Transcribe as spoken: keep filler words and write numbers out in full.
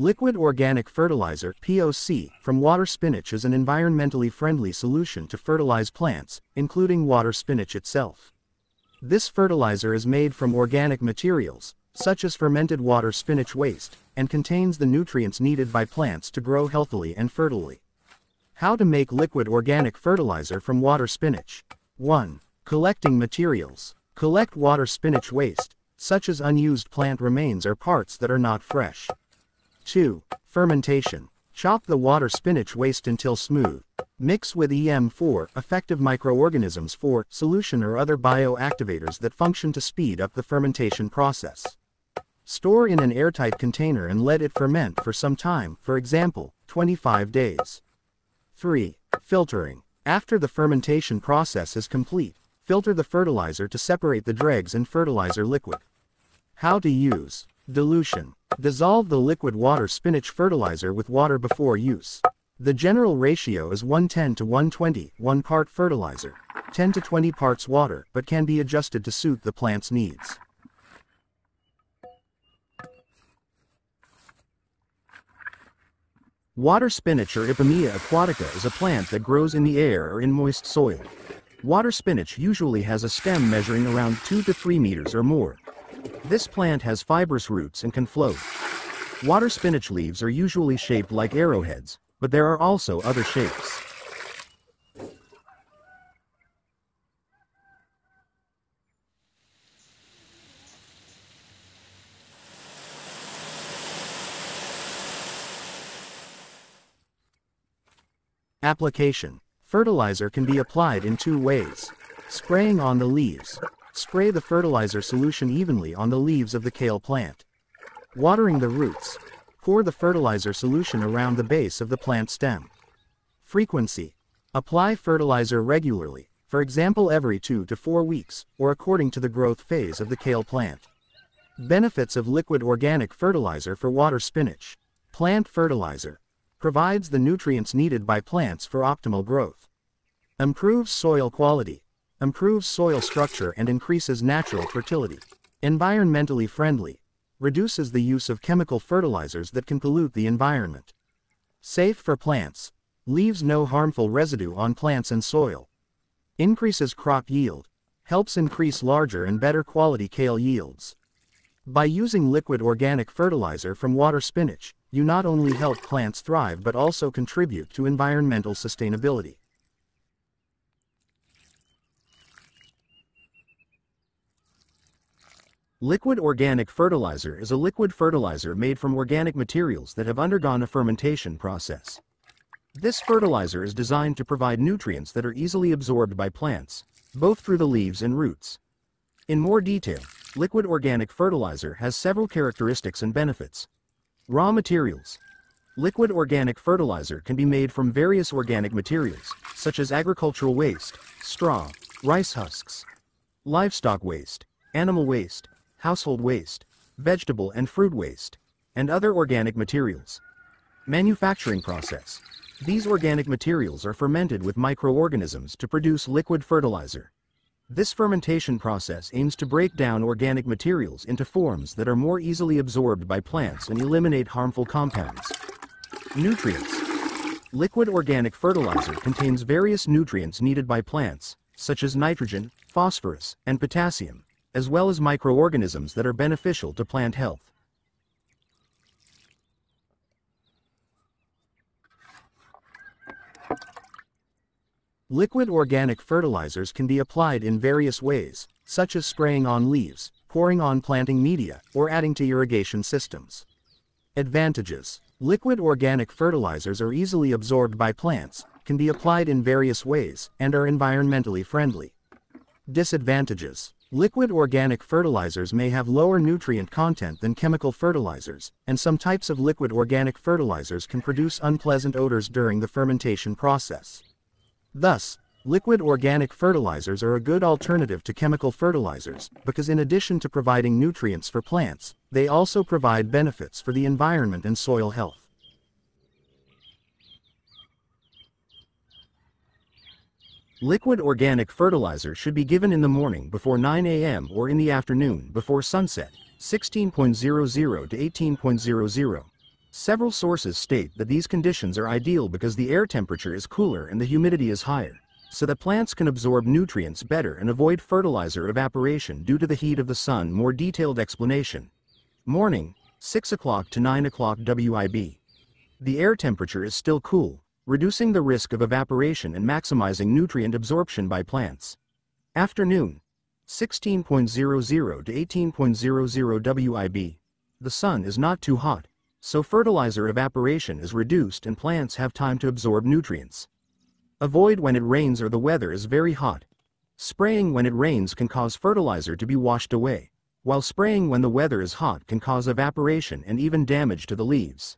Liquid organic fertilizer (P O C) from water spinach is an environmentally friendly solution to fertilize plants, including water spinach itself. This fertilizer is made from organic materials, such as fermented water spinach waste, and contains the nutrients needed by plants to grow healthily and fertilely. How to make liquid organic fertilizer from water spinach. one. Collecting materials. Collect water spinach waste, such as unused plant remains or parts that are not fresh. two. Fermentation. Chop the water spinach waste until smooth. Mix with E M four, effective microorganisms for solution or other bioactivators that function to speed up the fermentation process. Store in an airtight container and let it ferment for some time, for example, twenty-five days. three. Filtering. After the fermentation process is complete, filter the fertilizer to separate the dregs and fertilizer liquid. How to use. Dilution. Dissolve the liquid water spinach fertilizer with water before use. The general ratio is one ten to one twenty, one part fertilizer, ten to twenty parts water, but can be adjusted to suit the plant's needs. Water spinach or Ipomoea aquatica is a plant that grows in the air or in moist soil. Water spinach usually has a stem measuring around two to three meters or more. This plant has fibrous roots and can float. Water spinach leaves are usually shaped like arrowheads, but there are also other shapes. Application. Fertilizer can be applied in two ways. Spraying on the leaves. Spray the fertilizer solution evenly on the leaves of the kale plant. Watering the roots. Pour the fertilizer solution around the base of the plant stem. Frequency. Apply fertilizer regularly, for example every two to four weeks, or according to the growth phase of the kale plant. Benefits of liquid organic fertilizer for water spinach. Plant fertilizer. Provides the nutrients needed by plants for optimal growth. Improves soil quality. Improves soil structure and increases natural fertility. Environmentally friendly. Reduces the use of chemical fertilizers that can pollute the environment. Safe for plants. Leaves no harmful residue on plants and soil. Increases crop yield. Helps increase larger and better quality kale yields. By using liquid organic fertilizer from water spinach, you not only help plants thrive but also contribute to environmental sustainability. Liquid organic fertilizer is a liquid fertilizer made from organic materials that have undergone a fermentation process. This fertilizer is designed to provide nutrients that are easily absorbed by plants, both through the leaves and roots. In more detail, liquid organic fertilizer has several characteristics and benefits. Raw materials. Liquid organic fertilizer can be made from various organic materials, such as agricultural waste, straw, rice husks, livestock waste, animal waste, household waste, vegetable and fruit waste, and other organic materials. Manufacturing process. These organic materials are fermented with microorganisms to produce liquid fertilizer. This fermentation process aims to break down organic materials into forms that are more easily absorbed by plants and eliminate harmful compounds. Nutrients. Liquid organic fertilizer contains various nutrients needed by plants, such as nitrogen, phosphorus, and potassium, as well as microorganisms that are beneficial to plant health. Liquid organic fertilizers can be applied in various ways, such as spraying on leaves, pouring on planting media, or adding to irrigation systems. Advantages. Liquid organic fertilizers are easily absorbed by plants, can be applied in various ways, and are environmentally friendly. Disadvantages. Liquid organic fertilizers may have lower nutrient content than chemical fertilizers, and some types of liquid organic fertilizers can produce unpleasant odors during the fermentation process. Thus, liquid organic fertilizers are a good alternative to chemical fertilizers, because in addition to providing nutrients for plants, they also provide benefits for the environment and soil health. Liquid organic fertilizer should be given in the morning before nine A M or in the afternoon before sunset, sixteen hundred to eighteen hundred. Several sources state that these conditions are ideal because the air temperature is cooler and the humidity is higher, so that plants can absorb nutrients better and avoid fertilizer evaporation due to the heat of the sun. More detailed explanation. Morning, six o'clock to nine o'clock W I B. The air temperature is still cool, reducing the risk of evaporation and maximizing nutrient absorption by plants. Afternoon, sixteen hundred to eighteen hundred W I B. The sun is not too hot, so fertilizer evaporation is reduced and plants have time to absorb nutrients. Avoid when it rains or the weather is very hot. Spraying when it rains can cause fertilizer to be washed away, while spraying when the weather is hot can cause evaporation and even damage to the leaves.